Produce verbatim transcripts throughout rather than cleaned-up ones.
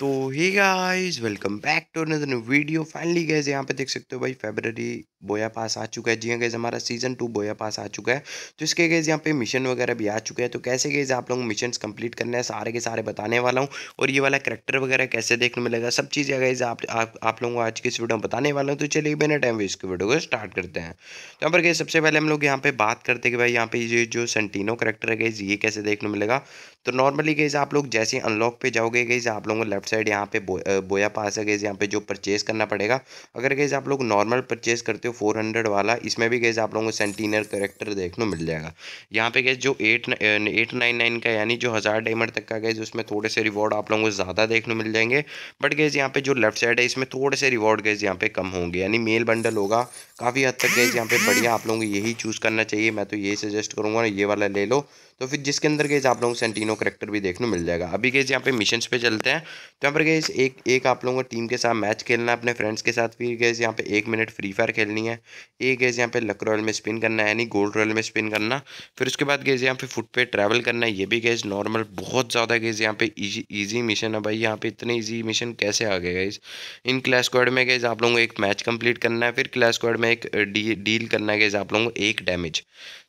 तो hey guys, welcome back to another new video. Finally guys यहाँ पे देख सकते हो भाई, फरवरी बोया पास आ चुका है। जी हाँ गाइस, हमारा सीजन टू बोया पास आ चुका है। तो इसके गाइस यहाँ पे मिशन वगैरह भी आ चुके हैं। तो कैसे गाइस आप लोग मिशन कंप्लीट करना है सारे के सारे बताने वाला हूँ, और ये वाला करेक्टर वगैरह कैसे देखने मिलेगा, सब चीज़ें गाइस आप आप, आप लोगों को आज की इस वीडियो में बताने वाला हूँ। तो चलिए बिना टाइम वेस्ट के वीडियो को स्टार्ट करते हैं। तो यहाँ पर गाइस सबसे पहले हम लोग यहाँ पे बात करते हैं कि भाई यहाँ पे ये जो सैंटिनो करेक्टर है गाइस, ये कैसे देखने मिलेगा। तो नॉर्मली गाइस आप लोग जैसे अनलॉक पे जाओगे गाइस, आप लोगों को लेफ्ट साइड यहाँ पे बो, बोया पास है गाइस, यहाँ पे जो परचेज करना पड़ेगा। अगर गाइस आप लोग नॉर्मल परचेज करते हो फोर हंड्रेड वाला, इसमें भी गाइस आप लोगों को सेंटिनर करेक्टर देखने मिल जाएगा। यहाँ पे गाइस जो एट एट नाइन नाइन का यानी जो हज़ार डायमंड तक का गाइस, उसमें थोड़े से रिवॉर्ड आप लोगों को ज़्यादा देखने मिल जाएंगे। बट गाइस यहाँ पे जो लेफ्ट साइड है इसमें थोड़े से रिवॉर्ड गाइस यहाँ पे कम होंगे, यानी मेल बंडल होगा काफ़ी हद तक गाइस यहाँ पे। बढ़िया, आप लोगों को यही चूज़ करना चाहिए, मैं तो यही सजेस्ट करूँगा, ये वाला ले लो। तो फिर जिसके अंदर गाइस आप लोगों को सैंटिनो करेक्टर भी देखने मिल जाएगा। अभी गाइस यहाँ पे मिशंस पे चलते हैं। तो यहाँ पर गाइस एक एक आप लोगों को टीम के साथ मैच खेलना है अपने फ्रेंड्स के साथ। फिर गाइस यहाँ पे एक मिनट फ्री फायर खेलनी है। एक गाइस यहाँ पे लक रॉयल में स्पिन करना है, यानी गोल्ड रॉयल में स्पिन करना। फिर उसके बाद गाइस यहाँ पे फुट पे ट्रैवल करना है। ये भी गाइस नॉर्मल बहुत ज़्यादा गाइस यहाँ पे ईजी ईजी मिशन है भाई। यहाँ पे इतने ईजी मिशन कैसे आ गए गाइस। इन क्लैश स्क्वाड में गाइस आप लोगों को एक मैच कंप्लीट करना है, फिर क्लैश स्क्वाड में एक डील करना है गाइस आप लोगों को एक डैमेज।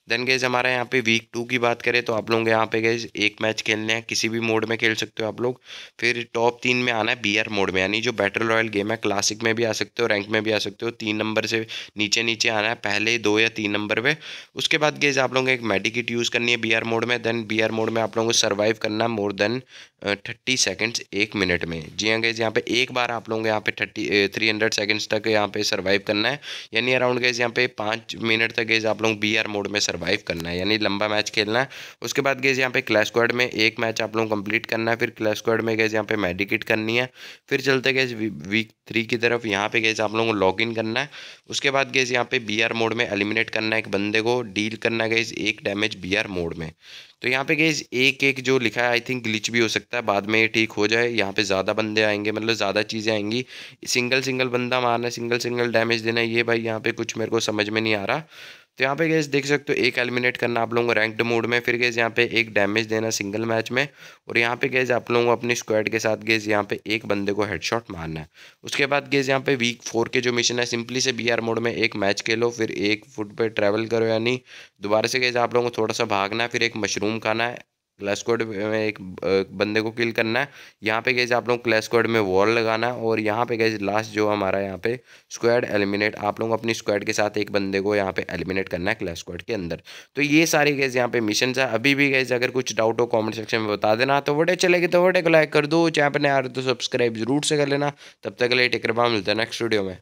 देन गाइस हमारा यहाँ पे वीक टू की बात करें तो आप लोग यहाँ पे गाइस एक मैच खेलने हैं, किसी भी मोड में खेल सकते हो आप लोग। फिर टॉप तीन में आना है बीआर मोड में, यानी जो बैटल रॉयल गेम है, क्लासिक में भी आ सकते हो, रैंक में भी आ सकते हो। तीन नंबर से नीचे नीचे आना है, पहले दो या तीन नंबर पे। उसके बाद गाइस आप लोगों को एक मेडिकिट यूज़ करनी है बीआर मोड में। देन बीआर मोड में आप लोगों को सर्वाइव करना मोर देन थर्टी सेकेंड्स एक मिनट में। जी हाँ गाइस, यहाँ पे एक बार आप लोगों को यहाँ पे थर्टी थ्री हंड्रेड सेकेंड्स तक यहाँ पे सर्वाइव करना है, यानी अराउंड गाइस यहाँ पे पाँच मिनट तक गाइस आप लोग बीआर मोड में सर्वाइव करना है, यानी लंबा मैच खेलना है। उसके बाद गाइस यहाँ पे क्लैश स्क्वाड में एक मैच आप लोगों को कंप्लीट करना है, फिर क्लैश स्क्वाड में गाइस यहाँ पे मेडिकेट करनी है। फिर चलते गाइस वीक थ्री की तरफ। यहाँ पे गाइस आप लोगों को लॉग इन करना है। उसके बाद गाइस यहाँ पे बीआर मोड में एलिमिनेट करना है एक बंदे को, डील करना है गाइस एक डैमेज बीआर मोड में। तो यहाँ पे गाइस एक एक जो लिखा है, आई थिंक ग्लिच भी हो सकता है, बाद में ये ठीक हो जाए। यहाँ पे ज़्यादा बंदे आएंगे, मतलब ज़्यादा चीज़ें आएंगी। सिंगल सिंगल बंदा मारना है, सिंगल सिंगल डैमेज देना है। ये भाई यहाँ पे कुछ मेरे को समझ में नहीं आ रहा। तो यहाँ पे गाइस देख सकते हो, एक एलिमिनेट करना आप लोगों को रैंक्ड मोड में, फिर गाइस यहाँ पे एक डैमेज देना सिंगल मैच में। और यहाँ पे गाइस आप लोगों को अपनी स्क्वाड के साथ गाइस यहाँ पे एक बंदे को हेडशॉट मारना है। उसके बाद गाइस यहाँ पे वीक फोर के जो मिशन है, सिंपली से बीआर मोड में एक मैच खेलो, फिर एक फुट पे ट्रैवल करो, यानी दोबारा से गाइस आप लोगों को थोड़ा सा भागना है, फिर एक मशरूम खाना है, क्लैश स्क्वाड में एक बंदे को किल करना है। यहाँ पे गाइस आप लोग क्लैश स्क्वाड में वॉल लगाना है। और यहाँ पे गाइस लास्ट जो हमारा यहाँ पे स्क्वाड एलिमिनेट, आप लोग अपनी स्क्वाड के साथ एक बंदे को यहाँ पे एलिमिनेट करना है क्लैश स्क्वाड के अंदर। तो ये सारे गाइस यहाँ पे मिशन है। अभी भी गाइस अगर कुछ डाउट हो कमेंट सेक्शन में बता देना। तो वीडियो चलेगी तो वीडियो को लाइक कर दो, चैनल पर नया आ रहे हो तो सब्सक्राइब जरूर से कर लेना। तब तक के लिए टेक केयर, मिलते हैं नेक्स्ट वीडियो में।